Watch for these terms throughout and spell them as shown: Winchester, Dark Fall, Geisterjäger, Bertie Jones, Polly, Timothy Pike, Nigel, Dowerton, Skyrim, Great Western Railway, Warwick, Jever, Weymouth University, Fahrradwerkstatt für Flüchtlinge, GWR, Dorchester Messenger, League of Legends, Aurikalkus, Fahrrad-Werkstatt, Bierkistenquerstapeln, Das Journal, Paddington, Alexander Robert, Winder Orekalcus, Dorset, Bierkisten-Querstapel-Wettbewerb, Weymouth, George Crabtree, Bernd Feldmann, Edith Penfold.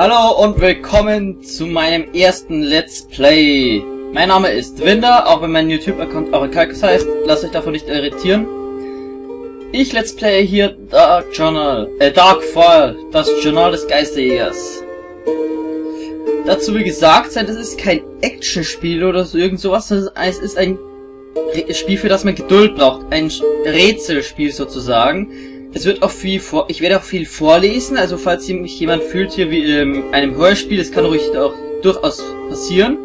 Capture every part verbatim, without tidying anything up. Hallo und willkommen zu meinem ersten Let's Play. Mein Name ist Winder, auch wenn mein YouTube-Account Aurikalkus heißt, lasst euch davon nicht irritieren. Ich Let's Play hier Dark Journal, äh Dark Fall, das Journal des Geisterjägers. Dazu wie gesagt, das ist kein Action-Spiel oder so irgend sowas, es ist ein Spiel, für das man Geduld braucht, ein Rätselspiel sozusagen. Es wird auch viel vor, ich werde auch viel vorlesen, also falls hier mich jemand fühlt hier wie in einem Hörspiel, das kann ruhig auch durchaus passieren.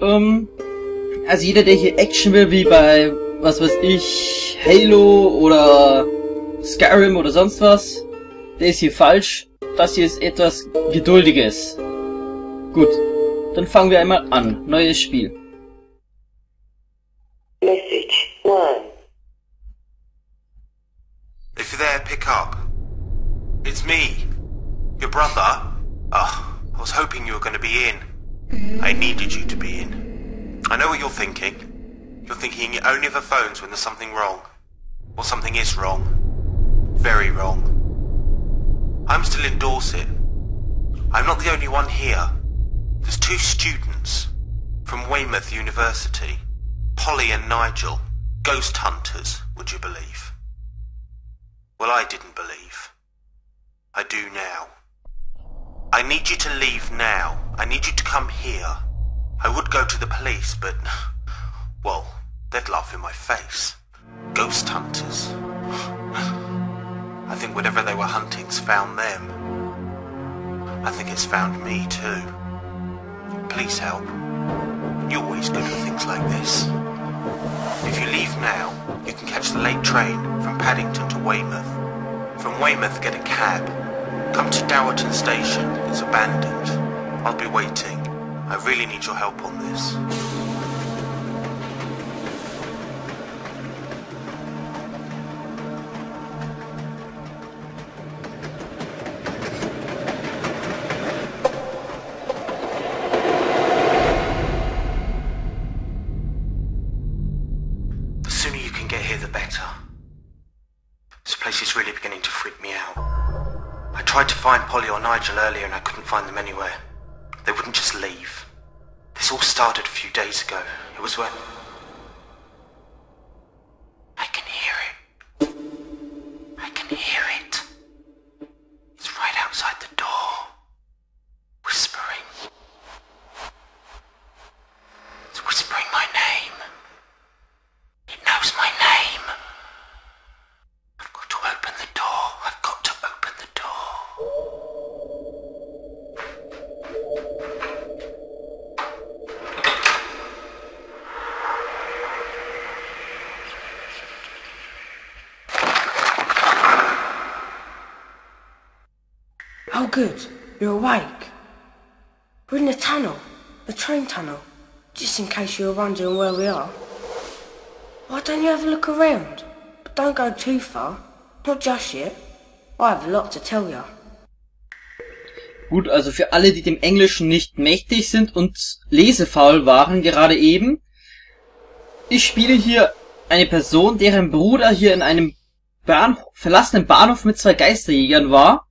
Ähm, also jeder, der hier Action will, wie bei, was weiß ich, Halo oder Skyrim oder sonst was, der ist hier falsch. Das hier ist etwas Geduldiges. Gut, dann fangen wir einmal an. Neues Spiel. Message one. If you're there, pick up. It's me. Your brother. Oh, I was hoping you were going to be in. I needed you to be in. I know what you're thinking. You're thinking you only ever phones when there's something wrong. Or something is wrong. Very wrong. I'm still in Dorset. I'm not the only one here. There's two students from Weymouth University. Polly and Nigel. Ghost hunters, would you believe? Well, I didn't believe. I do now. I need you to leave now. I need you to come here. I would go to the police, but... well, they'd laugh in my face. Ghost hunters. I think whatever they were hunting's found them. I think it's found me, too. Please help. You're always good with things like this. If you leave now, you can catch the late train from Paddington to Weymouth. From Weymouth, get a cab. Come to Dowerton station. It's abandoned. I'll be waiting. I really need your help on this. Find Polly or Nigel earlier and I couldn't find them anywhere. They wouldn't just leave. This all started a few days ago. It was when... I can hear it. I can hear it. It's right outside the door. Whispering. It's whispering my name. It knows my name. I've got to open the door. I've got to open the door. Oh good, you're awake. We're in the tunnel, the train tunnel, just in case you were wondering where we are. Why don't you have a look around? But don't go too far, not just yet. I have a lot to tell you. Gut, also für alle, die dem Englischen nicht mächtig sind und lesefaul waren, gerade eben. Ich spiele hier eine Person, deren Bruder hier in einem Bahnhof, verlassenen Bahnhof mit zwei Geisterjägern war.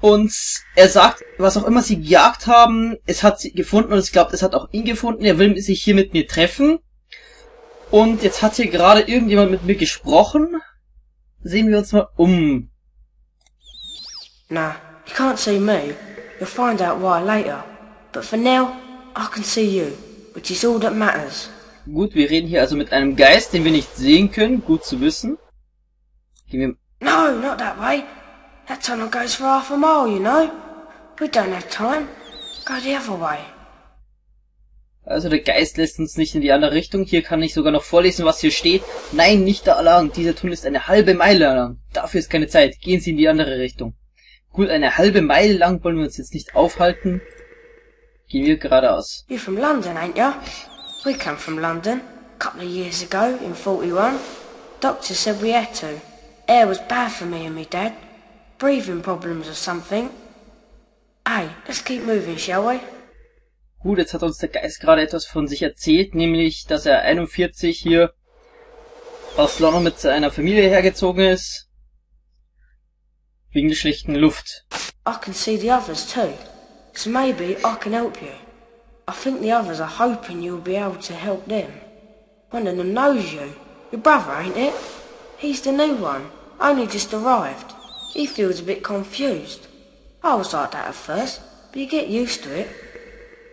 Und er sagt, was auch immer sie gejagt haben, es hat sie gefunden und es glaubt, es hat auch ihn gefunden. Er will sich hier mit mir treffen. Und jetzt hat hier gerade irgendjemand mit mir gesprochen. Sehen wir uns mal um. Na, you can't see me. You'll find out why later. But for now, I can see you, which is all that matters. Gut, wir reden hier also mit einem Geist, den wir nicht sehen können. Gut zu wissen. Gehen wir... No, not that way. That tunnel goes for half a mile, you know. We don't have time. Go the other way. Also der Geist lässt uns nicht in die andere Richtung. Hier kann ich sogar noch vorlesen, was hier steht. Nein, nicht da lang. Dieser Tunnel ist eine halbe Meile lang. Dafür ist keine Zeit. Gehen Sie in die andere Richtung. Gut, eine halbe Meile lang wollen wir uns jetzt nicht aufhalten. Gehen wir geradeaus. You're from London, ain't you? We come from London. Couple of years ago, in forty-one. Doctor said we had to. Air was bad for me and me dad. Breathing problems or something. Hey, let's keep moving, shall we? Gut, jetzt hat uns der Geist gerade etwas von sich erzählt, nämlich, dass er einundvierzig hier aus London mit seiner Familie hergezogen ist. Wegen der schlechten Luft. I can see the others too, so maybe I can help you. I think the others are hoping you'll be able to help them. One of them knows you. Your brother, ain't it? He's the new one, only just arrived. He feels a bit confused. I was like that at first, but you get used to it.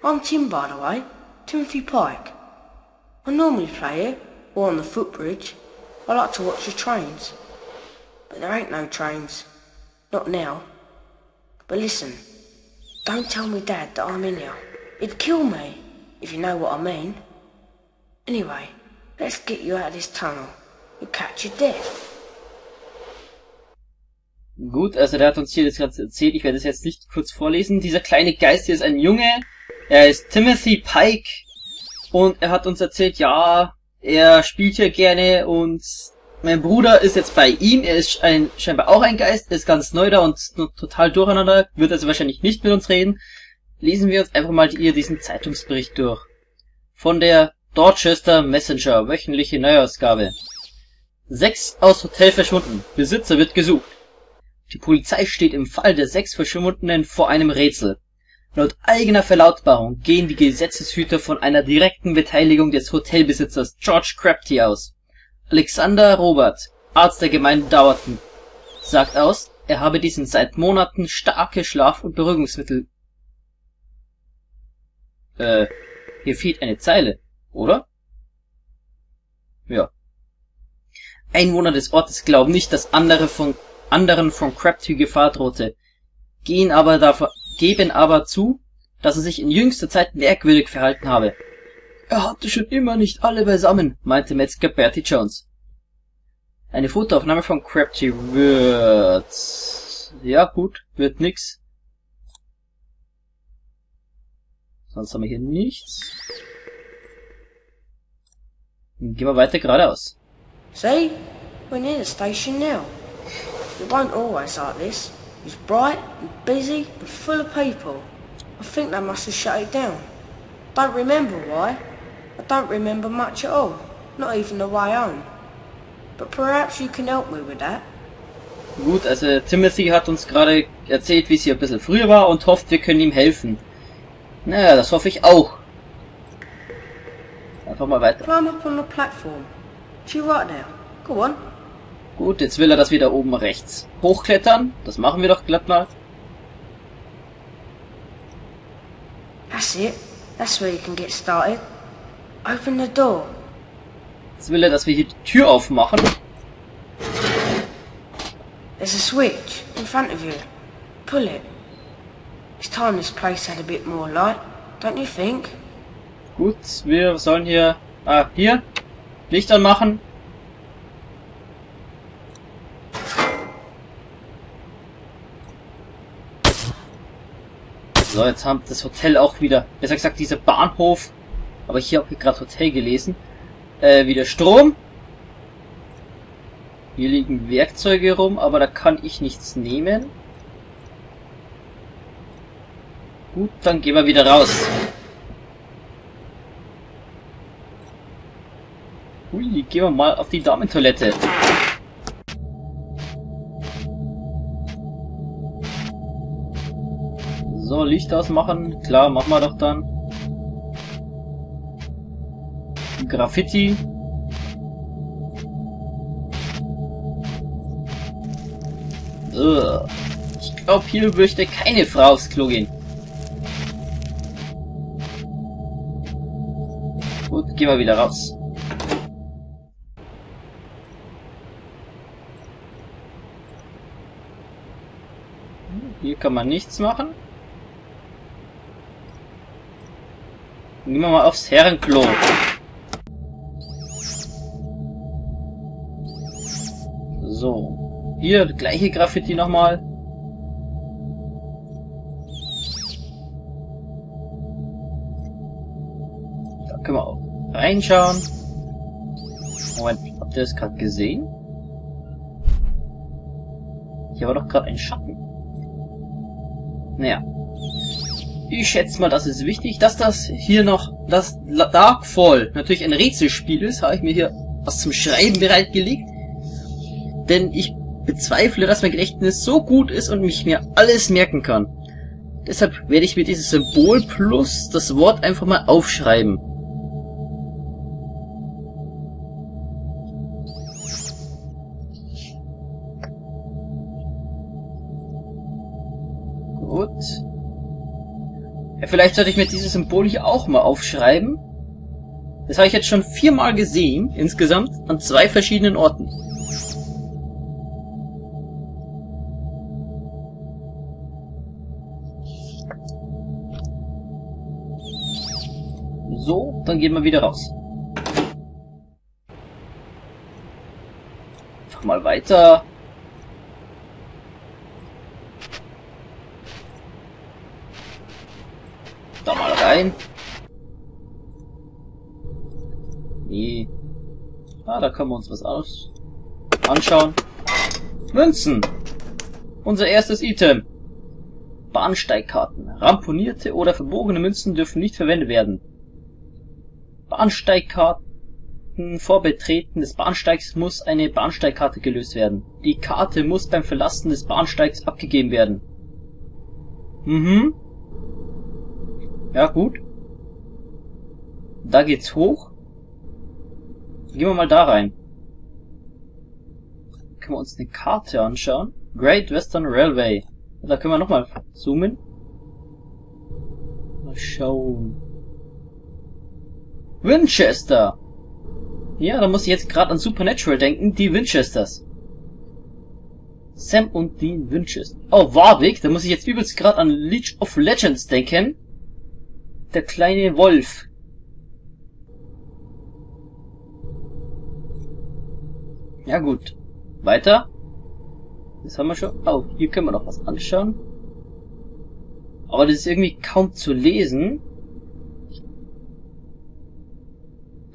I'm Tim, by the way, Timothy Pike. I normally play here, or on the footbridge. I like to watch the trains. But there ain't no trains. Not now. But listen, don't tell me Dad that I'm in here. It'd kill me, if you know what I mean. Anyway, let's get you out of this tunnel. You'll catch your death. Gut, also der hat uns hier das Ganze erzählt. Ich werde es jetzt nicht kurz vorlesen. Dieser kleine Geist hier ist ein Junge. Er heißt Timothy Pike. Und er hat uns erzählt, ja, er spielt hier gerne und mein Bruder ist jetzt bei ihm. Er ist ein, scheinbar auch ein Geist. Er ist ganz neu da und total durcheinander. Wird also wahrscheinlich nicht mit uns reden. Lesen wir uns einfach mal hier diesen Zeitungsbericht durch. Von der Dorchester Messenger, wöchentliche Neuausgabe. Sechs aus Hotel verschwunden. Besitzer wird gesucht. Die Polizei steht im Fall der sechs Verschwundenen vor einem Rätsel. Laut eigener Verlautbarung gehen die Gesetzeshüter von einer direkten Beteiligung des Hotelbesitzers George Crabtree aus. Alexander Robert, Arzt der Gemeinde Dowerton, sagt aus, er habe diesen seit Monaten starke Schlaf- und Beruhigungsmittel. Äh, hier fehlt eine Zeile, oder? Ja. Einwohner des Ortes glauben nicht, dass andere von anderen von Crabtree Gefahr drohte, gehen aber davon, geben aber zu, dass er sich in jüngster Zeit merkwürdig verhalten habe. Er hatte schon immer nicht alle beisammen, meinte Metzger Bertie Jones. Eine Fotoaufnahme von Crabtree wird... ja gut, wird nix. Sonst haben wir hier nichts. Dann gehen wir weiter geradeaus. See, we're near the station now. It won't always like this. It's bright and busy and full of people. I think they must have shut it down. Don't remember why. I don't remember much at all. Not even the way home. But perhaps you can help me with that. Gut, also Timothy hat uns gerade erzählt, wie es hier ein bisschen früher war und hofft, wir können ihm helfen. Naja, das hoffe ich auch. Einfach mal weiter. Climb up on the platform. She's right now. Go on. Gut, jetzt will er das wieder oben rechts hochklettern. Das machen wir doch glatt mal. That's it. That's where you can get started. Open the door. Jetzt will er, dass wir hier die Tür aufmachen. There's a switch in front of you. Pull it. It's time this place had a bit more light, don't you think? Gut, wir sollen hier... Ah, hier. Licht anmachen. So, jetzt haben das Hotel auch wieder, besser gesagt dieser Bahnhof, aber ich habe hier gerade Hotel gelesen, äh, wieder Strom. Hier liegen Werkzeuge rum, aber da kann ich nichts nehmen. Gut, dann gehen wir wieder raus. Ui, gehen wir mal auf die Damentoilette. So, Licht ausmachen. Klar, machen wir doch dann. Graffiti. Ugh. Ich glaube, hier möchte keine Frau aufs Klo gehen. Gut, gehen wir wieder raus. Hier kann man nichts machen. Gehen wir mal aufs Herrenklo. So. Hier, gleiche Graffiti nochmal. Da können wir auch reinschauen. Moment, habt ihr das gerade gesehen? Hier war doch gerade ein Schatten. Naja. Ich schätze mal, das ist wichtig, dass das hier noch, das Dark Fall natürlich ein Rätselspiel ist, habe ich mir hier was zum Schreiben bereitgelegt. Denn ich bezweifle, dass mein Gedächtnis so gut ist und mich mir alles merken kann. Deshalb werde ich mir dieses Symbol plus das Wort einfach mal aufschreiben. Gut. Ja, vielleicht sollte ich mir dieses Symbol hier auch mal aufschreiben. Das habe ich jetzt schon viermal gesehen, insgesamt, an zwei verschiedenen Orten. So, dann gehen wir wieder raus. Einfach mal weiter. Da mal rein. Nee. Ah, da können wir uns was aus anschauen. Münzen! Unser erstes Item. Bahnsteigkarten. Ramponierte oder verbogene Münzen dürfen nicht verwendet werden. Bahnsteigkarten. Vor Betreten des Bahnsteigs muss eine Bahnsteigkarte gelöst werden. Die Karte muss beim Verlassen des Bahnsteigs abgegeben werden. Mhm. Ja, gut. Da geht's hoch. Gehen wir mal da rein. Können wir uns eine Karte anschauen. Great Western Railway. Da können wir nochmal zoomen. Mal schauen. Winchester! Ja, da muss ich jetzt gerade an Supernatural denken, die Winchesters. Sam und Dean Winchester. Oh, Warwick, da muss ich jetzt übelst gerade an League of Legends denken. Der kleine Wolf. Ja gut, weiter. Das haben wir schon. Oh, hier können wir noch was anschauen. Aber das ist irgendwie kaum zu lesen.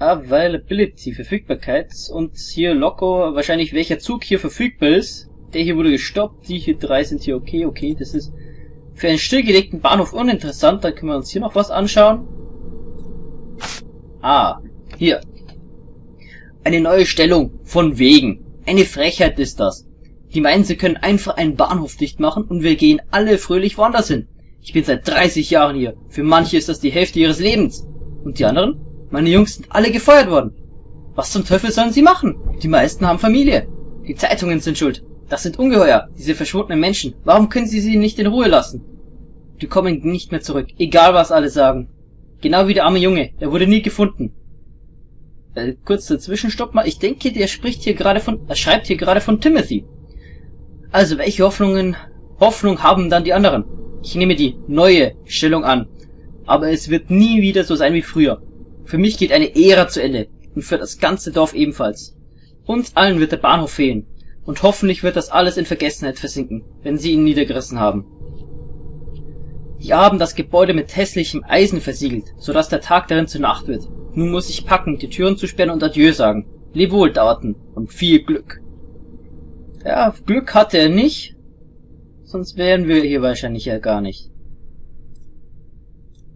Availability, Verfügbarkeit. Und hier Loco, wahrscheinlich welcher Zug hier verfügbar ist. Der hier wurde gestoppt, die hier drei sind hier okay, okay. Das ist für einen stillgelegten Bahnhof uninteressant. Dann können wir uns hier noch was anschauen. Ah, hier. Eine neue Stellung, von wegen. Eine Frechheit ist das. Die meinen, sie können einfach einen Bahnhof dicht machen und wir gehen alle fröhlich woanders hin. Ich bin seit dreißig Jahren hier. Für manche ist das die Hälfte ihres Lebens. Und die anderen? Meine Jungs sind alle gefeuert worden. Was zum Teufel sollen sie machen? Die meisten haben Familie. Die Zeitungen sind schuld. Das sind Ungeheuer, diese verschwundenen Menschen. Warum können sie sie nicht in Ruhe lassen? Die kommen nicht mehr zurück, egal was alle sagen. Genau wie der arme Junge, er wurde nie gefunden. Äh, kurz dazwischen, stopp mal. Ich denke, der spricht hier gerade von, er schreibt hier gerade von Timothy. Also, welche Hoffnungen, Hoffnung haben dann die anderen? Ich nehme die neue Stellung an. Aber es wird nie wieder so sein wie früher. Für mich geht eine Ära zu Ende. Und für das ganze Dorf ebenfalls. Uns allen wird der Bahnhof fehlen. Und hoffentlich wird das alles in Vergessenheit versinken, wenn sie ihn niedergerissen haben. Die haben das Gebäude mit hässlichem Eisen versiegelt, sodass der Tag darin zur Nacht wird. Nun muss ich packen, die Türen zu sperren und Adieu sagen. Leb wohl, Dowerton, und viel Glück. Ja, Glück hatte er nicht, sonst wären wir hier wahrscheinlich ja gar nicht.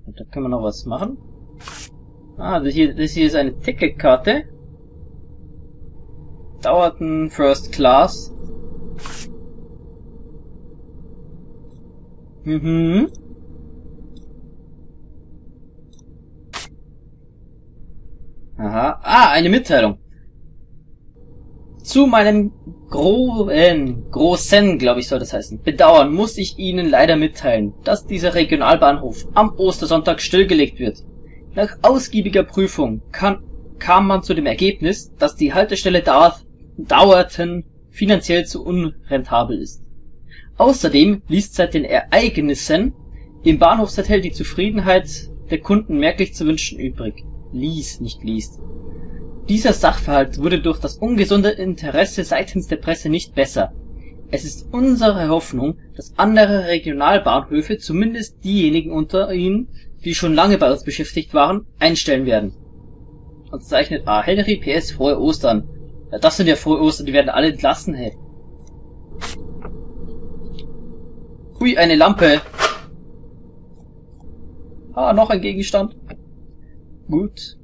Und da können wir noch was machen. Ah, das hier, das hier ist eine Ticketkarte. Dowerton First Class. Mhm. Aha. Ah, eine Mitteilung. Zu meinem gro äh, großen, glaube ich soll das heißen, Bedauern muss ich Ihnen leider mitteilen, dass dieser Regionalbahnhof am Ostersonntag stillgelegt wird. Nach ausgiebiger Prüfung kann, kam man zu dem Ergebnis, dass die Haltestelle Darth Dowerton finanziell zu unrentabel ist. Außerdem ließ seit den Ereignissen im Bahnhofshotel die Zufriedenheit der Kunden merklich zu wünschen übrig. Ließ, nicht liest. Dieser Sachverhalt wurde durch das ungesunde Interesse seitens der Presse nicht besser. Es ist unsere Hoffnung, dass andere Regionalbahnhöfe, zumindest diejenigen unter Ihnen, die schon lange bei uns beschäftigt waren, einstellen werden. Und zeichnet A. Henry P S frohe Ostern. Ja, das sind ja frohe Ostern, die werden alle entlassen, hey. Hui, eine Lampe. Ah, noch ein Gegenstand. Gut.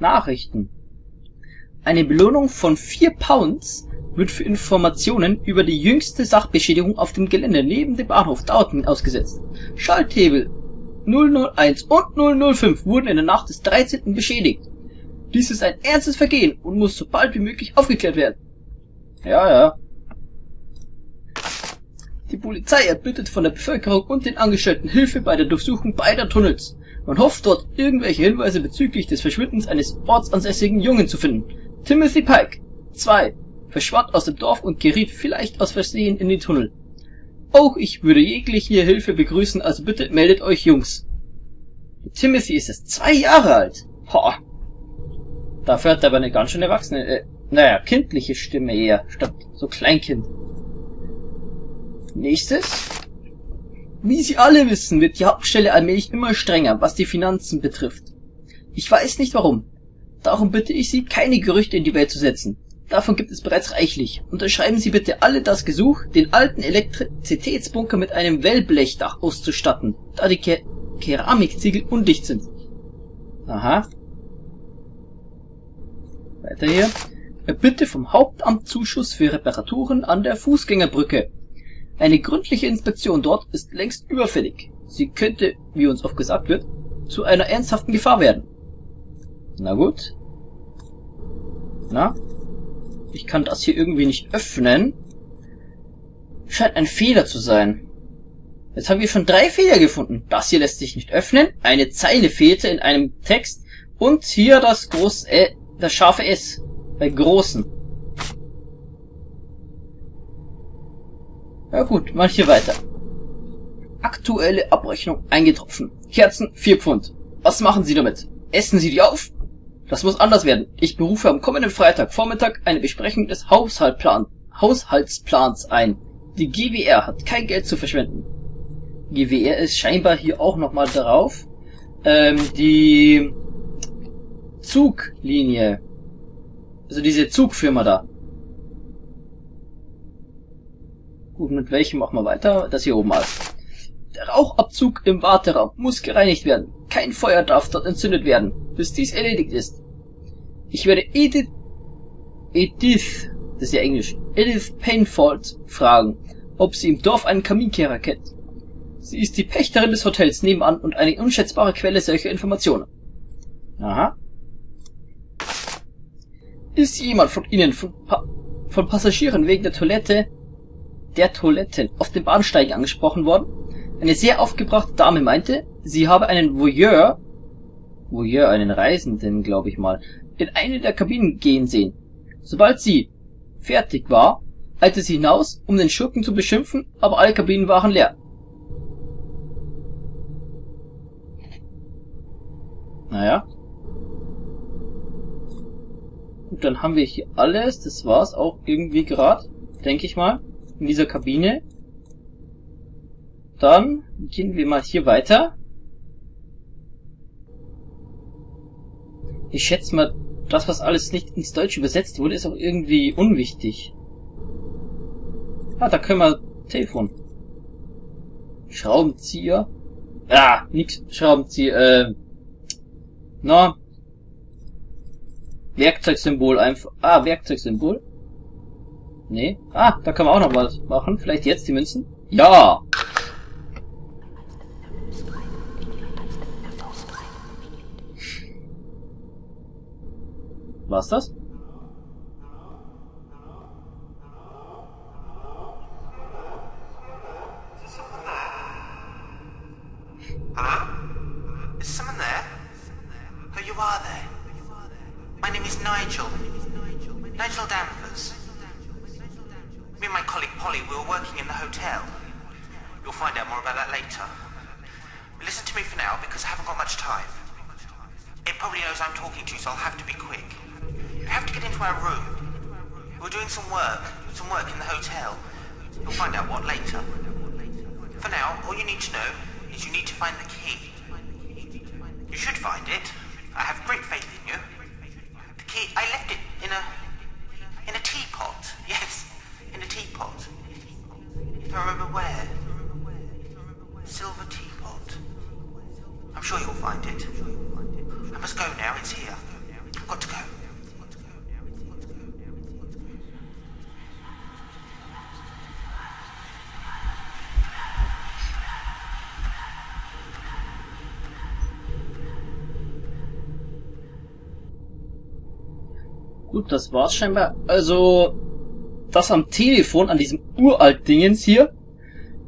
Nachrichten. Eine Belohnung von vier Pounds wird für Informationen über die jüngste Sachbeschädigung auf dem Gelände neben dem Bahnhof Dowerton ausgesetzt. Schalthebel null null eins und null null fünf wurden in der Nacht des dreizehnten beschädigt. Dies ist ein ernstes Vergehen und muss so bald wie möglich aufgeklärt werden. Ja, ja. Die Polizei erbittet von der Bevölkerung und den Angestellten Hilfe bei der Durchsuchung beider Tunnels. Man hofft dort irgendwelche Hinweise bezüglich des Verschwindens eines ortsansässigen Jungen zu finden. Timothy Pike, zwei, verschwand aus dem Dorf und geriet vielleicht aus Versehen in den Tunnel. Auch ich würde jegliche Hilfe begrüßen, also bitte meldet euch, Jungs. Timothy ist jetzt zwei Jahre alt. Ho. Dafür hat er aber eine ganz schön erwachsene, äh, naja, kindliche Stimme eher, statt so Kleinkind. Nächstes. Wie Sie alle wissen, wird die Hauptstelle allmählich immer strenger, was die Finanzen betrifft. Ich weiß nicht warum. Darum bitte ich Sie, keine Gerüchte in die Welt zu setzen. Davon gibt es bereits reichlich. Unterschreiben Sie bitte alle das Gesuch, den alten Elektrizitätsbunker mit einem Wellblechdach auszustatten, da die Ke- Keramikziegel undicht sind. Aha. Weiter hier. Bitte vom Hauptamt Zuschuss für Reparaturen an der Fußgängerbrücke. Eine gründliche Inspektion dort ist längst überfällig. Sie könnte, wie uns oft gesagt wird, zu einer ernsthaften Gefahr werden. Na gut. Na? Ich kann das hier irgendwie nicht öffnen. Scheint ein Fehler zu sein. Jetzt haben wir schon drei Fehler gefunden. Das hier lässt sich nicht öffnen. Eine Zeile fehlte in einem Text. Und hier das große, äh, das scharfe S. Bei großen. Ja gut, mal hier weiter. Aktuelle Abrechnung eingetroffen. Kerzen, vier Pfund. Was machen Sie damit? Essen Sie die auf? Das muss anders werden. Ich berufe am kommenden Freitagvormittag eine Besprechung des Haushaltplan Haushaltsplans ein. Die G W R hat kein Geld zu verschwenden. G W R ist scheinbar hier auch nochmal drauf. Ähm, die Zuglinie. Also diese Zugfirma da. Gut, mit welchem machen wir weiter? Das hier oben alles. Der Rauchabzug im Warteraum muss gereinigt werden. Kein Feuer darf dort entzündet werden, bis dies erledigt ist. Ich werde Edith... Edith... Das ist ja Englisch. Edith Penfold fragen, ob sie im Dorf einen Kaminkehrer kennt. Sie ist die Pächterin des Hotels nebenan und eine unschätzbare Quelle solcher Informationen. Aha. Ist jemand von Ihnen, von, pa von Passagieren wegen der Toilette... der Toiletten auf dem Bahnsteig angesprochen worden. Eine sehr aufgebrachte Dame meinte, sie habe einen Voyeur, Voyeur, einen Reisenden, glaube ich mal, in eine der Kabinen gehen sehen. Sobald sie fertig war, eilte sie hinaus, um den Schurken zu beschimpfen, aber alle Kabinen waren leer. Naja. Gut, dann haben wir hier alles. Das war's auch irgendwie gerade, denke ich mal. In dieser Kabine. Dann gehen wir mal hier weiter. Ich schätze mal, das, was alles nicht ins Deutsche übersetzt wurde, ist auch irgendwie unwichtig. Ah, da können wir Telefon. Schraubenzieher. Ah, nix. Schraubenzieher. Äh, na. Werkzeugsymbol einfach. Ah, Werkzeugsymbol. Nee. Ah, da können wir auch noch was machen. Vielleicht jetzt die Münzen? Ja! War's das? Hello? Is someone there? Oh, you are there. My name is Nigel. Nigel Danvers. Me and my colleague Polly, we were working in the hotel. You'll find out more about that later. But listen to me for now, because I haven't got much time. It probably knows I'm talking to you, so I'll have to be quick. You have to get into our room. We're doing some work, some work in the hotel. You'll find out what later. For now, all you need to know is you need to find the key. You should find it. I have great faith in you. The key, I left it in a... in a teapot, yes. In a teapot. I remember where. Silver teapot. I'm sure you'll find it. I must go now, it's here. I've got to go. Gut, das war's scheinbar. Also, das am Telefon, an diesem uralt Dingens hier,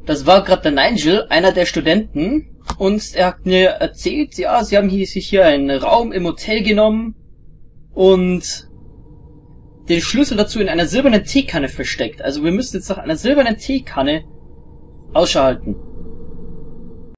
das war gerade der Nigel, einer der Studenten. Und er hat mir erzählt, ja, sie haben hier, sich hier einen Raum im Hotel genommen und den Schlüssel dazu in einer silbernen Teekanne versteckt. Also wir müssen jetzt nach einer silbernen Teekanne Ausschau halten.